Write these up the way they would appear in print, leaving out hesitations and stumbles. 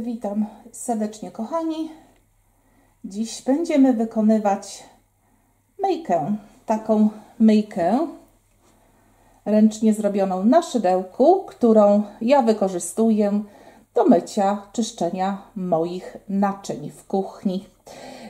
Witam serdecznie, kochani. Dziś będziemy wykonywać myjkę. Taką myjkę ręcznie zrobioną na szydełku, którą ja wykorzystuję do mycia, czyszczenia moich naczyń w kuchni.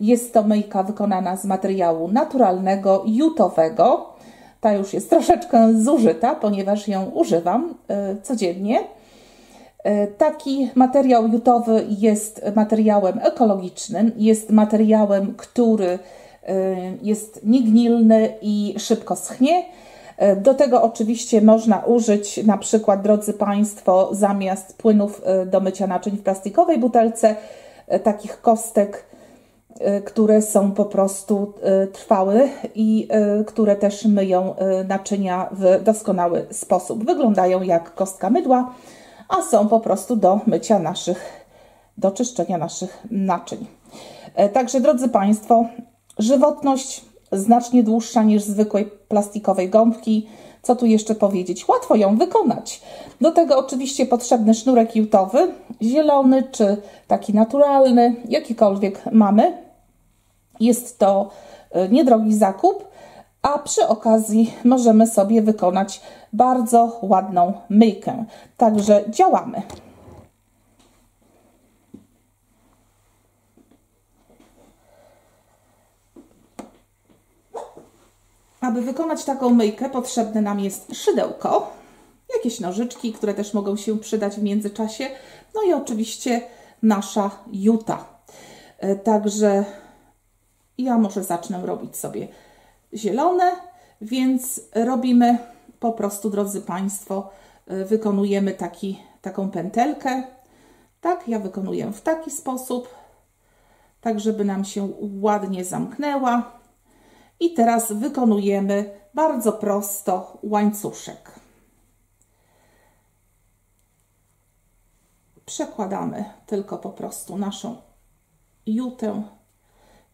Jest to myjka wykonana z materiału naturalnego, jutowego. Ta już jest troszeczkę zużyta, ponieważ ją używam codziennie. Taki materiał jutowy jest materiałem ekologicznym, jest materiałem, który jest niegnilny i szybko schnie. Do tego oczywiście można użyć na przykład, drodzy Państwo, zamiast płynów do mycia naczyń w plastikowej butelce, takich kostek, które są po prostu trwałe i które też myją naczynia w doskonały sposób. Wyglądają jak kostka mydła, a są po prostu do mycia do czyszczenia naszych naczyń. Także, drodzy Państwo, żywotność znacznie dłuższa niż zwykłej plastikowej gąbki. Co tu jeszcze powiedzieć? Łatwo ją wykonać. Do tego oczywiście potrzebny sznurek jutowy, zielony czy taki naturalny, jakikolwiek mamy. Jest to niedrogi zakup, a przy okazji możemy sobie wykonać bardzo ładną myjkę. Także działamy. Aby wykonać taką myjkę, potrzebne nam jest szydełko, jakieś nożyczki, które też mogą się przydać w międzyczasie, no i oczywiście nasza juta. Także ja może zacznę robić sobie zielone, więc robimy po prostu, drodzy Państwo, wykonujemy taką pętelkę. Tak, ja wykonuję w taki sposób, tak żeby nam się ładnie zamknęła. I teraz wykonujemy bardzo prosto łańcuszek. Przekładamy tylko po prostu naszą jutę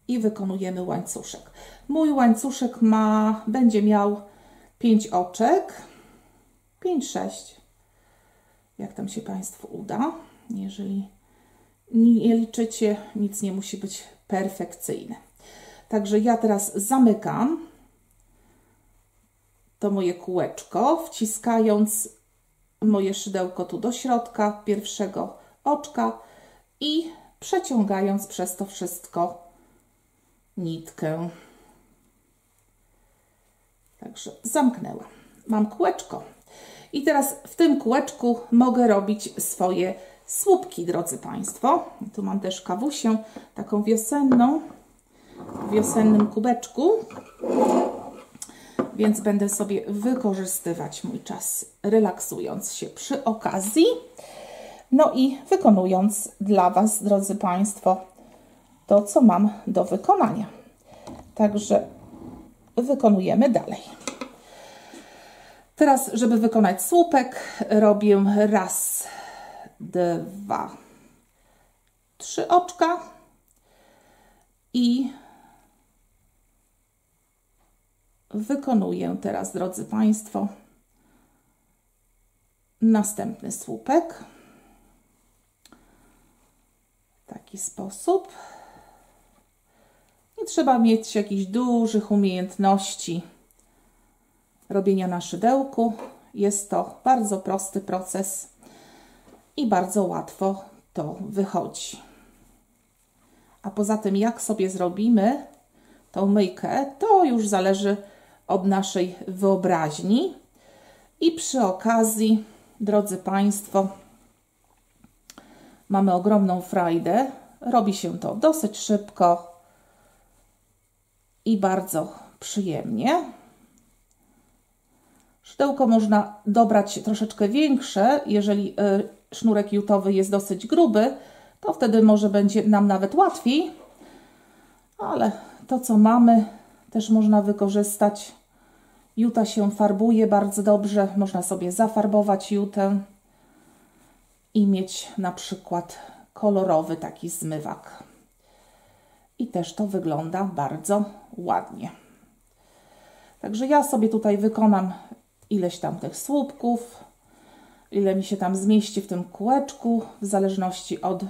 i wykonujemy łańcuszek. Mój łańcuszek będzie miał 5 oczek, 5-6, jak tam się Państwu uda. Jeżeli nie liczycie, nic nie musi być perfekcyjne. Także ja teraz zamykam to moje kółeczko, wciskając moje szydełko tu do środka pierwszego oczka i przeciągając przez to wszystko nitkę. Także zamknęłam. Mam kółeczko. I teraz w tym kółeczku mogę robić swoje słupki, drodzy Państwo. Tu mam też kawusię, taką wiosenną. W wiosennym kubeczku, więc będę sobie wykorzystywać mój czas, relaksując się przy okazji, no i wykonując dla Was, drodzy Państwo, to, co mam do wykonania. Także wykonujemy dalej. Teraz, żeby wykonać słupek, robię raz, dwa, trzy oczka i wykonuję teraz, drodzy Państwo, następny słupek w taki sposób. Nie trzeba mieć jakichś dużych umiejętności robienia na szydełku. Jest to bardzo prosty proces i bardzo łatwo to wychodzi. A poza tym, jak sobie zrobimy tą myjkę, to już zależy od naszej wyobraźni. I przy okazji, drodzy Państwo, mamy ogromną frajdę. Robi się to dosyć szybko i bardzo przyjemnie. Szydełko można dobrać troszeczkę większe, jeżeli sznurek jutowy jest dosyć gruby, to wtedy może będzie nam nawet łatwiej, ale to, co mamy, też można wykorzystać. Juta się farbuje bardzo dobrze, można sobie zafarbować jutę i mieć na przykład kolorowy taki zmywak. I też to wygląda bardzo ładnie. Także ja sobie tutaj wykonam ileś tam tych słupków. ile mi się tam zmieści w tym kółeczku, w zależności od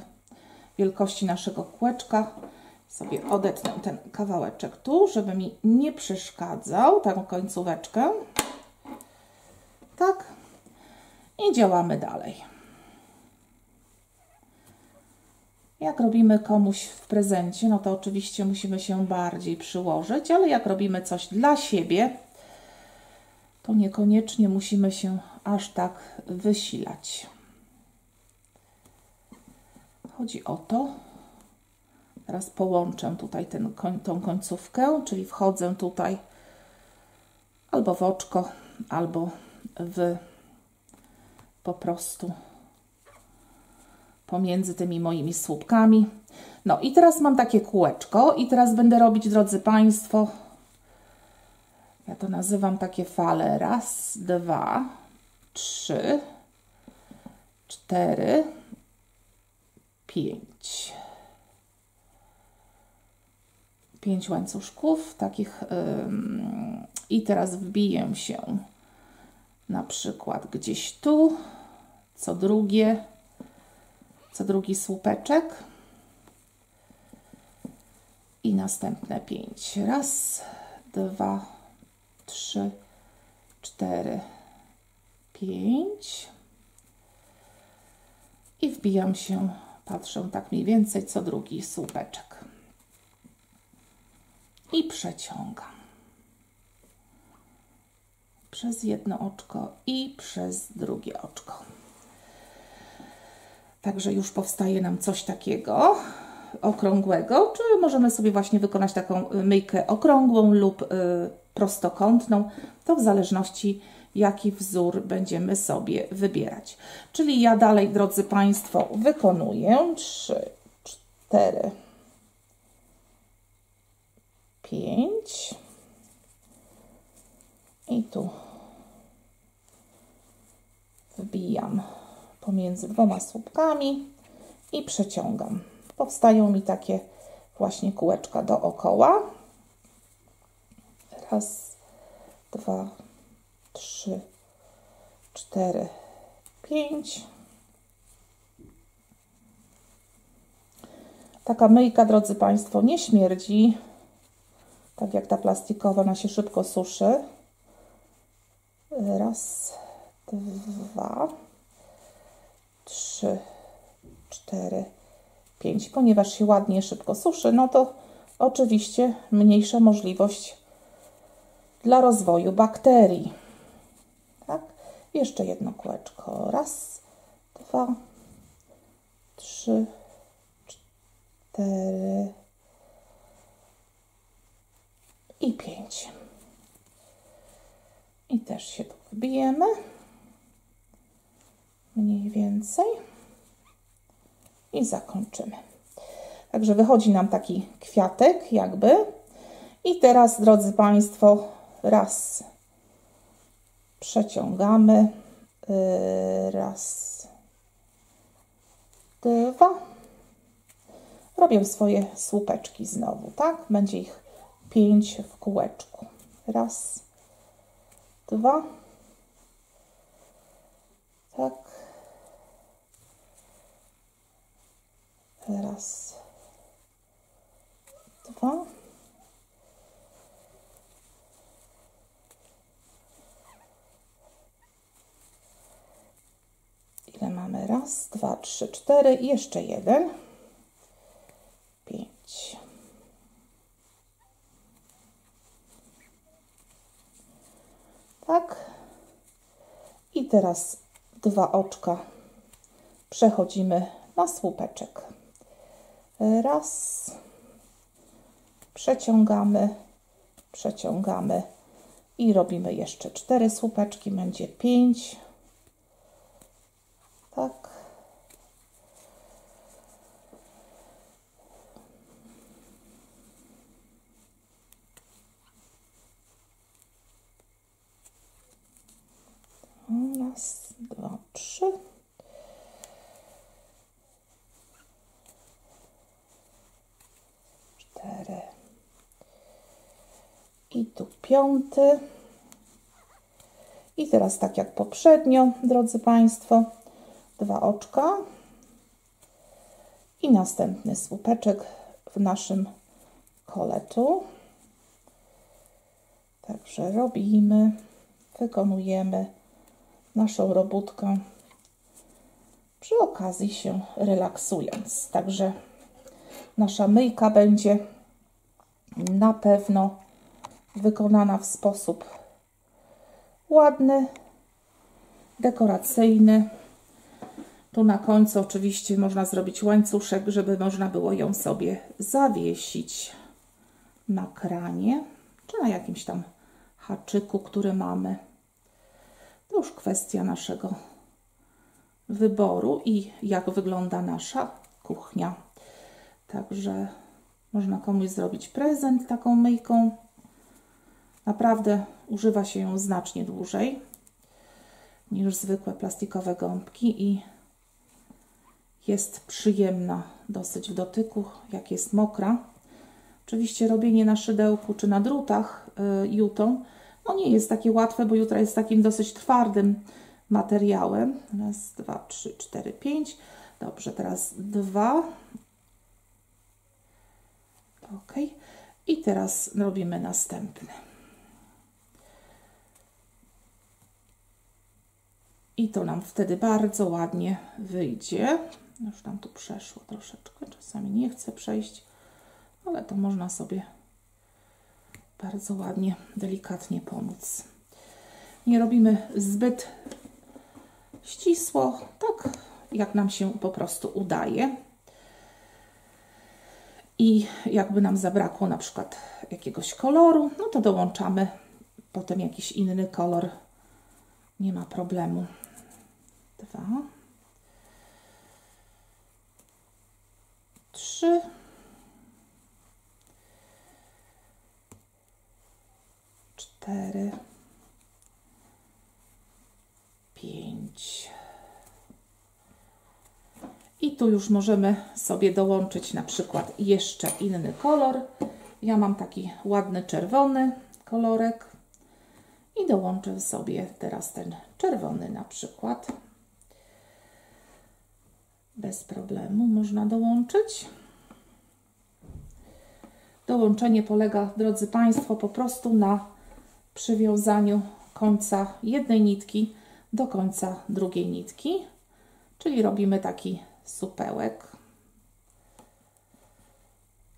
wielkości naszego kółeczka. Sobie odetnę ten kawałeczek tu, żeby mi nie przeszkadzał, tą końcóweczkę. Tak. I działamy dalej. Jak robimy komuś w prezencie, no to oczywiście musimy się bardziej przyłożyć, ale jak robimy coś dla siebie, to niekoniecznie musimy się aż tak wysilać. Chodzi o to, teraz połączę tutaj tą końcówkę, czyli wchodzę tutaj albo w oczko, albo w po prostu pomiędzy tymi moimi słupkami. No i teraz mam takie kółeczko i teraz będę robić, drodzy Państwo, ja to nazywam takie fale. Raz, dwa, trzy, cztery, pięć. Pięć łańcuszków takich i teraz wbiję się na przykład gdzieś tu, co drugi słupeczek i następne pięć. Raz, dwa, trzy, cztery, pięć i wbijam się, patrzę tak mniej więcej co drugi słupeczek i przeciągam przez jedno oczko i przez drugie oczko. Także już powstaje nam coś takiego okrągłego, czy możemy sobie właśnie wykonać taką myjkę okrągłą lub prostokątną, to w zależności jaki wzór będziemy sobie wybierać. Czyli ja dalej, drodzy Państwo, wykonuję 3, 4, 5 i tu wbijam pomiędzy dwoma słupkami i przeciągam. Powstają mi takie właśnie kółeczka dookoła. Raz, dwa, trzy, cztery, pięć. Taka myjka, drodzy Państwo, nie śmierdzi, tak jak ta plastikowa, ona się szybko suszy. Raz, dwa, trzy, cztery, pięć. Ponieważ się ładnie, szybko suszy, no to oczywiście mniejsza możliwość dla rozwoju bakterii. Tak? Jeszcze jedno kółeczko. Raz, dwa, trzy, cztery i pięć. I też się tu wbijemy. Mniej więcej. I zakończymy. Także wychodzi nam taki kwiatek jakby. I teraz, drodzy Państwo, raz przeciągamy. Raz, dwa. Robię swoje słupeczki znowu, tak? Będzie ich 5 w kółeczku. Raz, dwa. Tak. Raz, dwa. Ile mamy? Raz, dwa, trzy, cztery i jeszcze jeden. 5. Tak. I teraz dwa oczka przechodzimy na słupeczek. Raz. Przeciągamy. Przeciągamy. I robimy jeszcze 4 słupeczki. Będzie 5. Tak. Raz, dwa, trzy. Cztery. I tu 5. I teraz tak jak poprzednio, drodzy Państwo, dwa oczka i następny słupeczek w naszym koletu. Także robimy, wykonujemy naszą robótkę, przy okazji się relaksując. Także nasza myjka będzie na pewno wykonana w sposób ładny, dekoracyjny. Tu na końcu oczywiście można zrobić łańcuszek, żeby można było ją sobie zawiesić na kranie, czy na jakimś tam haczyku, który mamy. To już kwestia naszego wyboru i jak wygląda nasza kuchnia. Także można komuś zrobić prezent taką myjką. Naprawdę używa się ją znacznie dłużej niż zwykłe plastikowe gąbki i jest przyjemna dosyć w dotyku, jak jest mokra. Oczywiście robienie na szydełku czy na drutach jutą no nie jest takie łatwe, bo jutra jest takim dosyć twardym materiałem. Raz, dwa, trzy, cztery, pięć. Dobrze, teraz dwa. Ok. I teraz robimy następny. I to nam wtedy bardzo ładnie wyjdzie. Już tam tu przeszło troszeczkę. Czasami nie chcę przejść, ale to można sobie bardzo ładnie, delikatnie pomóc. Nie robimy zbyt ścisło, tak jak nam się po prostu udaje. I jakby nam zabrakło na przykład jakiegoś koloru, no to dołączamy potem jakiś inny kolor. Nie ma problemu. Dwa. Trzy. Cztery. Pięć. I tu już możemy sobie dołączyć na przykład jeszcze inny kolor. Ja mam taki ładny czerwony kolorek i dołączę sobie teraz ten czerwony na przykład. Bez problemu można dołączyć. Dołączenie polega, drodzy Państwo, po prostu na przywiązaniu końca jednej nitki do końca drugiej nitki, czyli robimy taki supełek.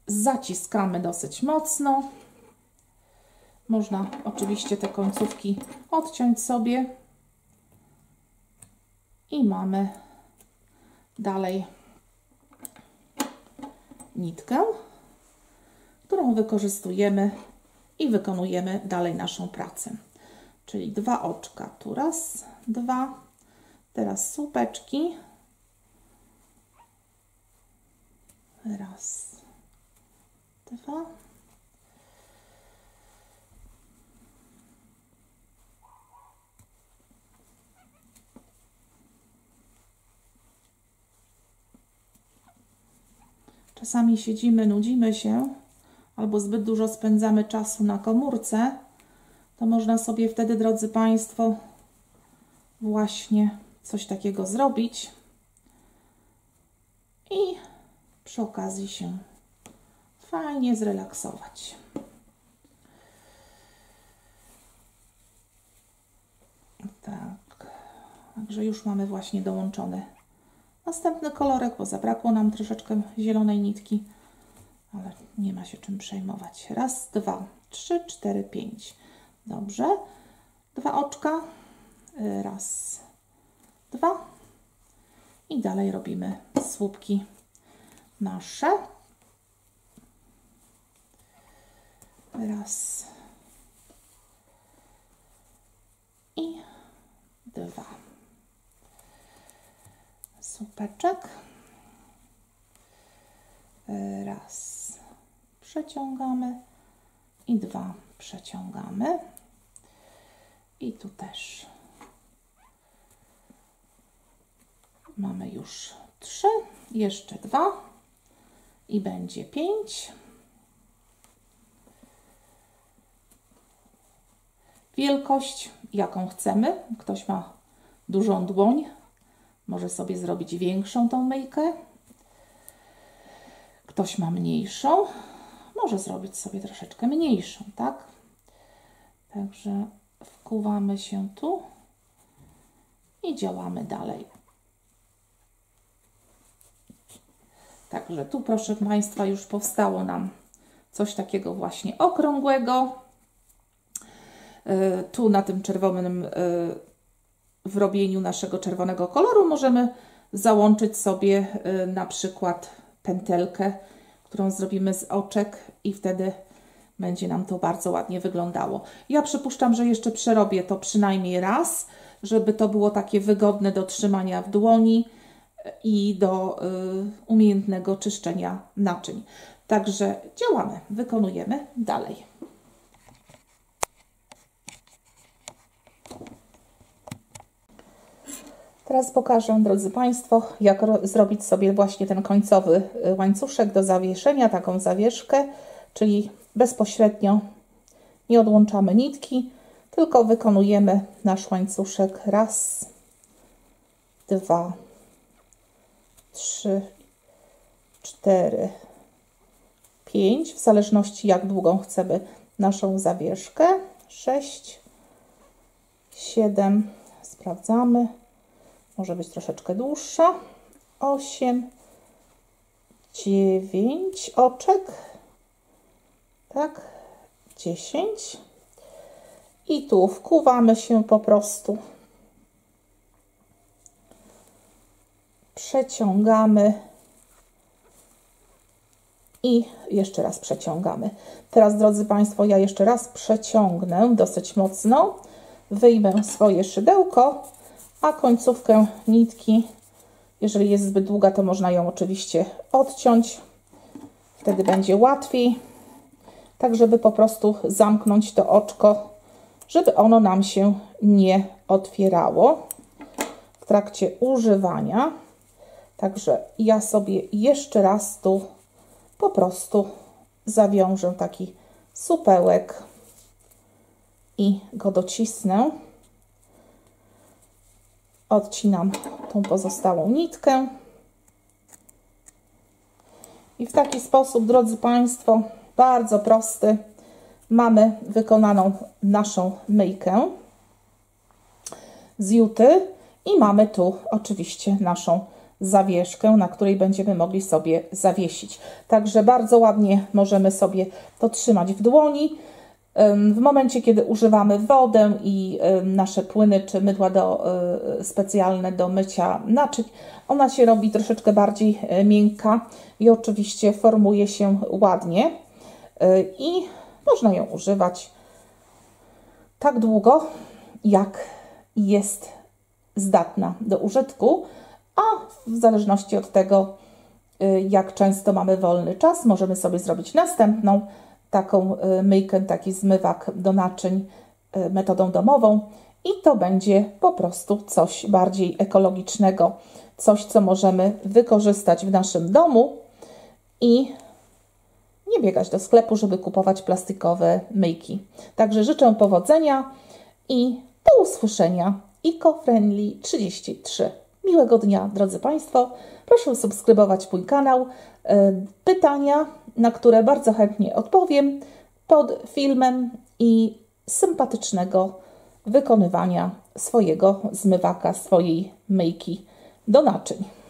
Zaciskamy dosyć mocno. Można oczywiście te końcówki odciąć sobie i mamy dalej nitkę, którą wykorzystujemy i wykonujemy dalej naszą pracę. Czyli dwa oczka, tu raz, dwa, teraz słupeczki. Raz, dwa. Czasami siedzimy, nudzimy się, albo zbyt dużo spędzamy czasu na komórce, to można sobie wtedy, drodzy Państwo, właśnie coś takiego zrobić i przy okazji się fajnie zrelaksować. Tak, także już mamy właśnie dołączony następny kolorek, bo zabrakło nam troszeczkę zielonej nitki, ale nie ma się czym przejmować. Raz, dwa, trzy, cztery, pięć. Dobrze. Dwa oczka. Raz, dwa. I dalej robimy słupki nasze. Raz. I dwa. Słupeczek. Raz. Przeciągamy. I dwa. Przeciągamy. I tu też mamy już trzy, jeszcze dwa i będzie pięć. Wielkość, jaką chcemy. Ktoś ma dużą dłoń, może sobie zrobić większą tą myjkę. Ktoś ma mniejszą, może zrobić sobie troszeczkę mniejszą, tak? Także wkuwamy się tu i działamy dalej. Także tu, proszę Państwa, już powstało nam coś takiego właśnie okrągłego. Tu na tym czerwonym, w robieniu naszego czerwonego koloru możemy załączyć sobie na przykład pętelkę, którą zrobimy z oczek i wtedy będzie nam to bardzo ładnie wyglądało. Ja przypuszczam, że jeszcze przerobię to przynajmniej raz, żeby to było takie wygodne do trzymania w dłoni i do umiejętnego czyszczenia naczyń. Także działamy, wykonujemy dalej. Teraz pokażę, drodzy Państwo, jak zrobić sobie właśnie ten końcowy łańcuszek do zawieszenia, taką zawieszkę, czyli bezpośrednio nie odłączamy nitki, tylko wykonujemy nasz łańcuszek raz, dwa, trzy, cztery, pięć, w zależności jak długą chcemy naszą zawieszkę, sześć, siedem, sprawdzamy, może być troszeczkę dłuższa, 8, 9 oczek, tak, 10 i tu wkuwamy się po prostu, przeciągamy i jeszcze raz przeciągamy. Teraz, drodzy Państwo, ja jeszcze raz przeciągnę dosyć mocno, wyjmę swoje szydełko, a końcówkę nitki, jeżeli jest zbyt długa, to można ją oczywiście odciąć, wtedy będzie łatwiej, tak żeby po prostu zamknąć to oczko, żeby ono nam się nie otwierało w trakcie używania. Także ja sobie jeszcze raz tu po prostu zawiążę taki supełek i go docisnę. Odcinam tą pozostałą nitkę i w taki sposób, drodzy Państwo, bardzo prosty, mamy wykonaną naszą myjkę z juty i mamy tu oczywiście naszą zawieszkę, na której będziemy mogli sobie zawiesić. Także bardzo ładnie możemy sobie to trzymać w dłoni. W momencie, kiedy używamy wodę i nasze płyny czy mydła specjalne do mycia naczyń, ona się robi troszeczkę bardziej miękka i oczywiście formuje się ładnie i można ją używać tak długo, jak jest zdatna do użytku, a w zależności od tego, jak często mamy wolny czas, możemy sobie zrobić następną taką myjkę, taki zmywak do naczyń metodą domową i to będzie po prostu coś bardziej ekologicznego, coś, co możemy wykorzystać w naszym domu i nie biegać do sklepu, żeby kupować plastikowe myjki. Także życzę powodzenia i do usłyszenia. EcoFriendly33. Miłego dnia, drodzy Państwo. Proszę subskrybować mój kanał. Pytania, na które bardzo chętnie odpowiem pod filmem i sympatycznego wykonywania swojego zmywaka, swojej myjki do naczyń.